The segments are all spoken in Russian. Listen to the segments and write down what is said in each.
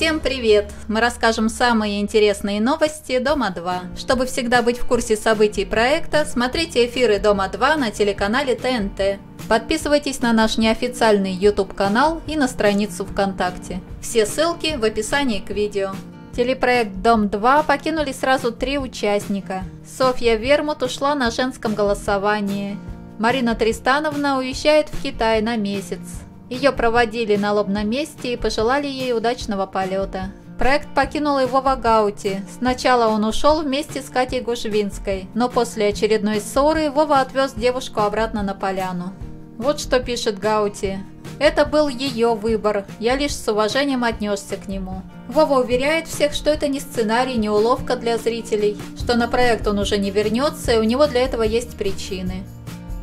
Всем привет! Мы расскажем самые интересные новости Дома-2. Чтобы всегда быть в курсе событий проекта, смотрите эфиры Дома-2 на телеканале ТНТ. Подписывайтесь на наш неофициальный YouTube-канал и на страницу ВКонтакте. Все ссылки в описании к видео. Телепроект «Дом-2» покинули сразу 3 участника. Софья Вермут ушла на женском голосовании. Марина Тристановна уезжает в Китай на месяц. Ее проводили на лобном месте и пожелали ей удачного полета. Проект покинул Вова Гаути. Сначала он ушел вместе с Катей Гужвинской, но после очередной ссоры Вова отвез девушку обратно на поляну. Вот что пишет Гаути. «Это был ее выбор, я лишь с уважением отнесся к нему». Вова уверяет всех, что это не сценарий, не уловка для зрителей, что на проект он уже не вернется и у него для этого есть причины.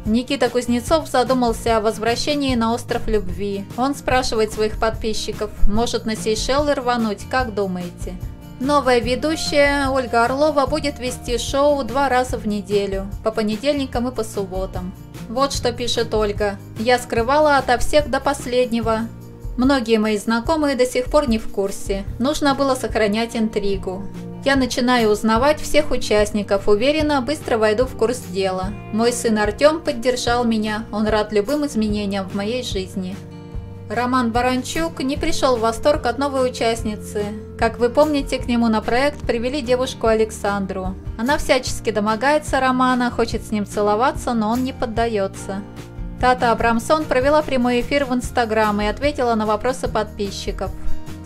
Никита Кузнецов задумался о возвращении на остров любви. Он спрашивает своих подписчиков, может на Сейшелы рвануть, как думаете? Новая ведущая Ольга Орлова будет вести шоу 2 раза в неделю, по понедельникам и по субботам. Вот что пишет Ольга. «Я скрывала ото всех до последнего. Многие мои знакомые до сих пор не в курсе. Нужно было сохранять интригу. Я начинаю узнавать всех участников, уверена, быстро войду в курс дела. Мой сын Артём поддержал меня, он рад любым изменениям в моей жизни». Роман Баранчук не пришел в восторг от новой участницы. Как вы помните, к нему на проект привели девушку Александру. Она всячески домогается Романа, хочет с ним целоваться, но он не поддается. Тата Абрамсон провела прямой эфир в Инстаграм и ответила на вопросы подписчиков.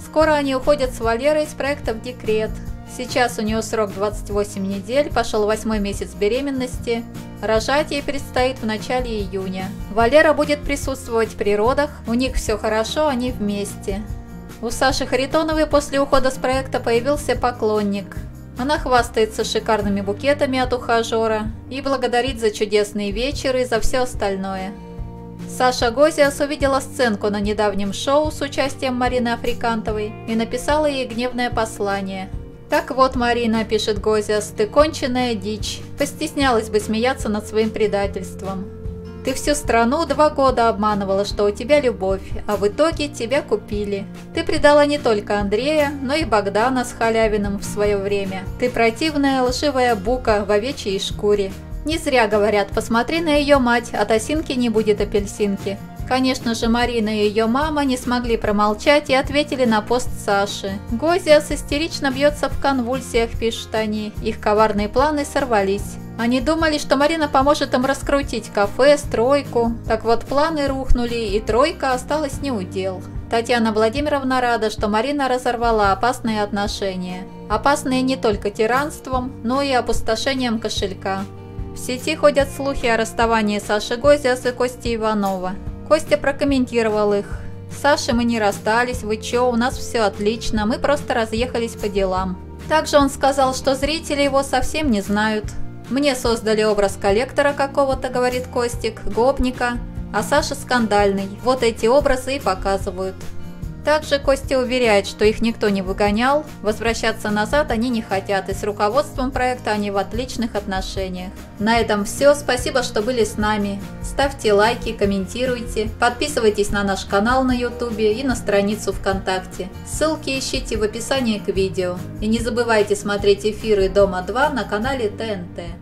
Скоро они уходят с Валерой из проекта в декрет. Сейчас у нее срок 28 недель, пошел 8-й месяц беременности. Рожать ей предстоит в начале июня. Валера будет присутствовать при родах, у них все хорошо, они вместе. У Саши Харитоновой после ухода с проекта появился поклонник. Она хвастается шикарными букетами от ухажера и благодарит за чудесные вечеры и за все остальное. Саша Гозиас увидела сценку на недавнем шоу с участием Марины Африкантовой и написала ей гневное послание. «Так вот, Марина, — пишет Гозиас, — ты конченная дичь, постеснялась бы смеяться над своим предательством. Ты всю страну 2 года обманывала, что у тебя любовь, а в итоге тебя купили. Ты предала не только Андрея, но и Богдана с Холявиным в свое время. Ты противная лживая бука в овечьей шкуре. Не зря говорят, посмотри на ее мать, от осинки не будет апельсинки». Конечно же, Марина и ее мама не смогли промолчать и ответили на пост Саши. «Гозиас истерично бьется в конвульсиях», – пишут они. Их коварные планы сорвались. Они думали, что Марина поможет им раскрутить кафе, стройку. Так вот, планы рухнули, и тройка осталась не у дел. Татьяна Владимировна рада, что Марина разорвала опасные отношения. Опасные не только тиранством, но и опустошением кошелька. В сети ходят слухи о расставании Саши Гозиас и Кости Иванова. Костя прокомментировал их. «Саша, мы не расстались, вы чё, у нас все отлично, мы просто разъехались по делам». Также он сказал, что зрители его совсем не знают. «Мне создали образ коллектора какого-то, — говорит Костик, — гопника, а Саша скандальный, вот эти образы и показывают». Также Костя уверяет, что их никто не выгонял, возвращаться назад они не хотят, и с руководством проекта они в отличных отношениях. На этом все, спасибо, что были с нами. Ставьте лайки, комментируйте, подписывайтесь на наш канал на YouTube и на страницу ВКонтакте. Ссылки ищите в описании к видео. И не забывайте смотреть эфиры Дома-2 на канале ТНТ.